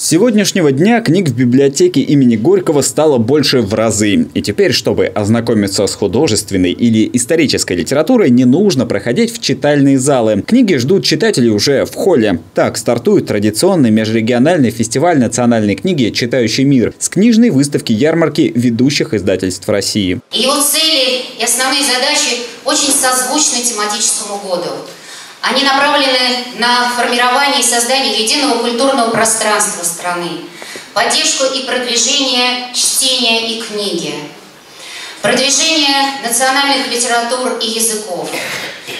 С сегодняшнего дня книг в библиотеке имени Горького стало больше в разы. И теперь, чтобы ознакомиться с художественной или исторической литературой, не нужно проходить в читальные залы. Книги ждут читателей уже в холле. Так стартует традиционный межрегиональный фестиваль национальной книги «Читающий мир» с книжной выставки ярмарки ведущих издательств России. Его цели и основные задачи очень созвучны тематическому году. Они направлены на формирование и создание единого культурного пространства страны, поддержку и продвижение чтения и книги, продвижение национальных литератур и языков,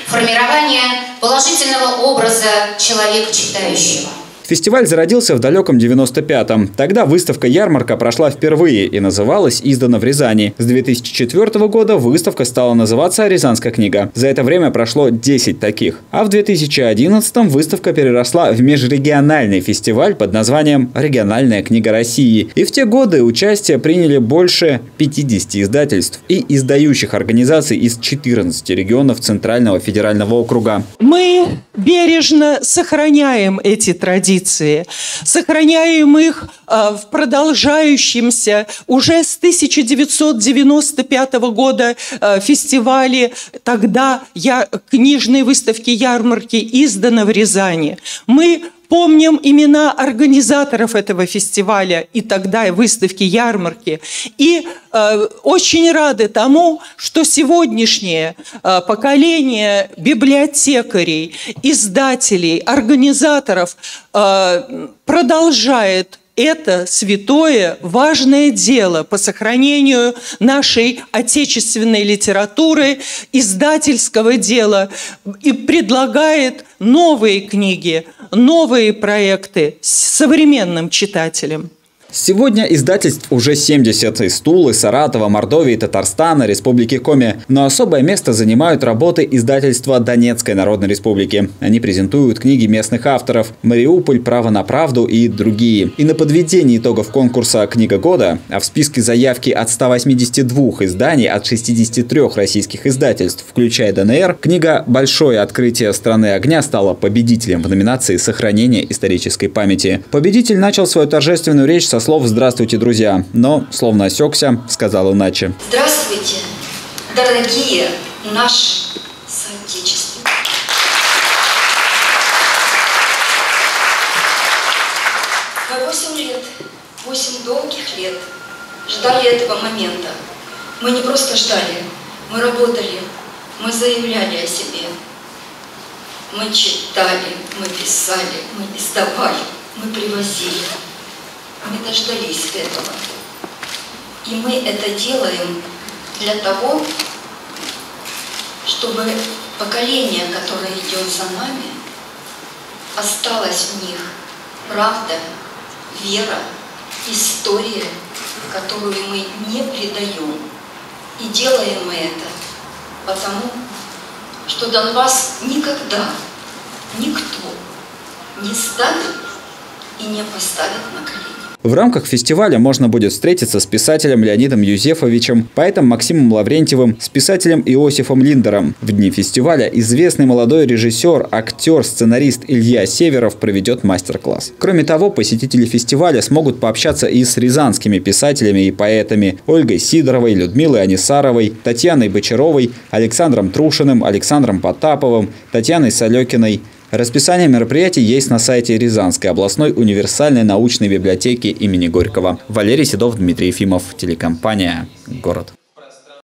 формирование положительного образа человека-читающего. Фестиваль зародился в далеком 95-м. Тогда выставка-ярмарка прошла впервые и называлась «Издано в Рязани». С 2004 года выставка стала называться «Рязанская книга». За это время прошло 10 таких. А в 2011-м выставка переросла в межрегиональный фестиваль под названием «Региональная книга России». И в те годы участие приняли больше 50 издательств и издающих организаций из 14 регионов Центрального федерального округа. Мы бережно сохраняем эти традиции. Сохраняем их в продолжающемся уже с 1995 года фестивале, тогда книжной выставки ярмарки «Издано в Рязани». Мы помним имена организаторов этого фестиваля и тогда и выставки ярмарки. И очень рады тому, что сегодняшнее поколение библиотекарей, издателей, организаторов продолжает это святое, важное дело по сохранению нашей отечественной литературы, издательского дела и предлагает новые книги, новые проекты современным читателям. Сегодня издательств уже 70 из Тулы, Саратова, Мордовии, Татарстана, Республики Коми. Но особое место занимают работы издательства Донецкой Народной Республики. Они презентуют книги местных авторов «Мариуполь», «Право на правду» и другие. И на подведении итогов конкурса «Книга года», а в списке заявки от 182 изданий от 63 российских издательств, включая ДНР, книга «Большое открытие страны огня» стала победителем в номинации «Сохранение исторической памяти». Победитель начал свою торжественную речь со слов «Здравствуйте, друзья», но, словно осекся, сказал иначе. Здравствуйте, дорогие наши соотечественники. Мы 8 долгих лет ждали этого момента. Мы не просто ждали, мы работали, мы заявляли о себе. Мы читали, мы писали, мы издавали, мы привозили. Мы дождались этого. И мы это делаем для того, чтобы поколение, которое идет за нами, осталась в них правда, вера, история, которую мы не предаем. И делаем мы это потому, что Донбасс никогда никто не ставит и не поставит на колени. В рамках фестиваля можно будет встретиться с писателем Леонидом Юзефовичем, поэтом Максимом Лаврентьевым, с писателем Иосифом Линдером. В дни фестиваля известный молодой режиссер, актер, сценарист Илья Северов проведет мастер-класс. Кроме того, посетители фестиваля смогут пообщаться и с рязанскими писателями и поэтами Ольгой Сидоровой, Людмилой Анисаровой, Татьяной Бочаровой, Александром Трушиным, Александром Потаповым, Татьяной Салекиной. Расписание мероприятий есть на сайте Рязанской областной универсальной научной библиотеки имени Горького. Валерий Седов, Дмитрий Ефимов, телекомпания «Город».